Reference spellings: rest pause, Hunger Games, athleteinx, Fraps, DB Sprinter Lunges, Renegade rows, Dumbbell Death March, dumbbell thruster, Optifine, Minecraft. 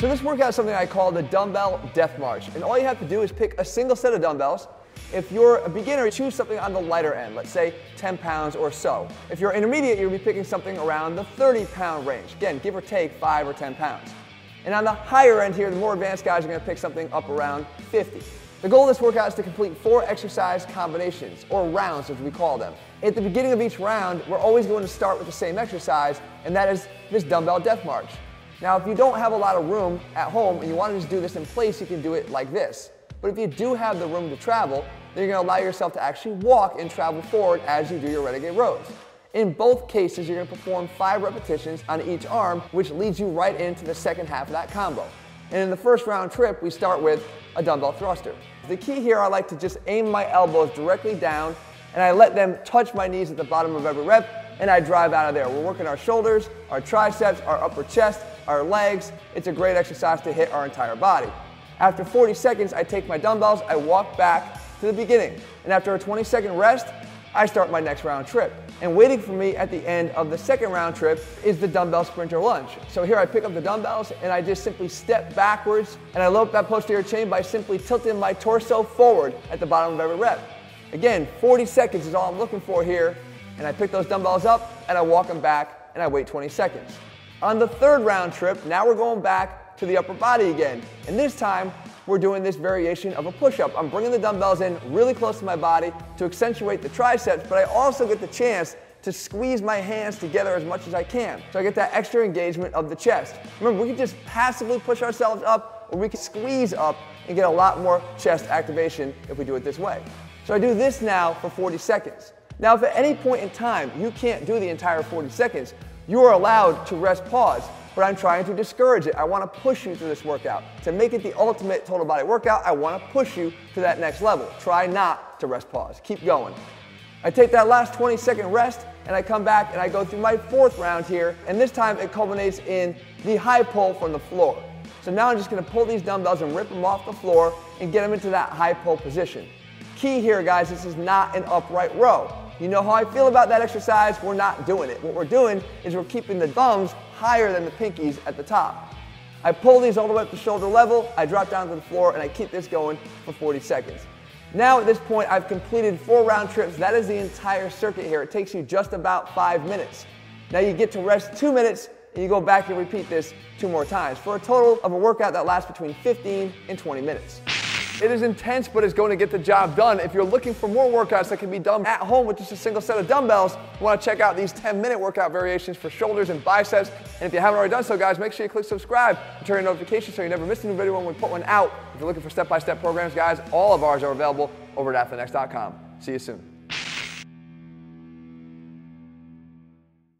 So this workout is something I call the Dumbbell Death March. And all you have to do is pick a single set of dumbbells. If you're a beginner, choose something on the lighter end, let's say 10 pounds or so. If you're intermediate, you'll be picking something around the 30-pound range. Again, give or take 5 or 10 pounds. And on the higher end here, the more advanced guys are going to pick something up around 50. The goal of this workout is to complete 4 exercise combinations, or rounds as we call them. At the beginning of each round, we're always going to start with the same exercise, and that is this dumbbell death march. Now, if you don't have a lot of room at home and you want to just do this in place, you can do it like this. But if you do have the room to travel, then you're going to allow yourself to actually walk and travel forward as you do your Renegade rows. In both cases, you're going to perform 5 repetitions on each arm, which leads you right into the second half of that combo. And in the first round trip, we start with a dumbbell thruster. The key here, I like to just aim my elbows directly down, and I let them touch my knees at the bottom of every rep, and I drive out of there. We're working our shoulders, our triceps, our upper chest, our legs. It's a great exercise to hit our entire body. After 40 seconds, I take my dumbbells, I walk back to the beginning, and after a 20-second rest, I start my next round trip. And waiting for me at the end of the second round trip is the dumbbell sprinter lunge. So here I pick up the dumbbells and I just simply step backwards and I load that posterior chain by simply tilting my torso forward at the bottom of every rep. Again, 40 seconds is all I'm looking for here, and I pick those dumbbells up and I walk them back and I wait 20 seconds. On the third round trip, now we're going back to the upper body again, and this time we're doing this variation of a push-up. I'm bringing the dumbbells in really close to my body to accentuate the triceps, but I also get the chance to squeeze my hands together as much as I can. So I get that extra engagement of the chest. Remember, we can just passively push ourselves up, or we can squeeze up and get a lot more chest activation if we do it this way. So I do this now for 40 seconds. Now, if at any point in time you can't do the entire 40 seconds, you are allowed to rest pause. But I'm trying to discourage it. I want to push you through this workout. To make it the ultimate total body workout, I want to push you to that next level. Try not to rest pause. Keep going. I take that last 20-second rest, and I come back, and I go through my fourth round here, and this time it culminates in the high pull from the floor. So now I'm just going to pull these dumbbells and rip them off the floor and get them into that high pull position. Key here, guys, this is not an upright row. You know how I feel about that exercise, we're not doing it. What we're doing is we're keeping the thumbs higher than the pinkies at the top. I pull these all the way up to shoulder level, I drop down to the floor, and I keep this going for 40 seconds. Now at this point, I've completed 4 round trips. That is the entire circuit here. It takes you just about 5 minutes. Now you get to rest 2 minutes, and you go back and repeat this 2 more times for a total of a workout that lasts between 15 and 20 minutes. It is intense, but it's going to get the job done. If you're looking for more workouts that can be done at home with just a single set of dumbbells, you want to check out these 10-minute workout variations for shoulders and biceps. And if you haven't already done so, guys, make sure you click subscribe and turn on notifications so you never miss a new video when we put one out. If you're looking for step-by-step programs, guys, all of ours are available over at athleteinx.com. See you soon.